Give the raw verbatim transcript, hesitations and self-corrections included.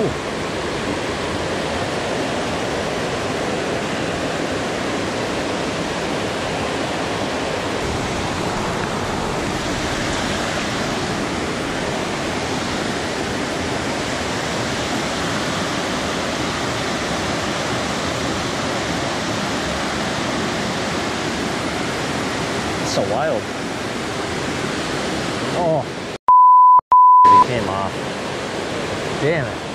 Oh. So wild. Oh, it came off. Damn it.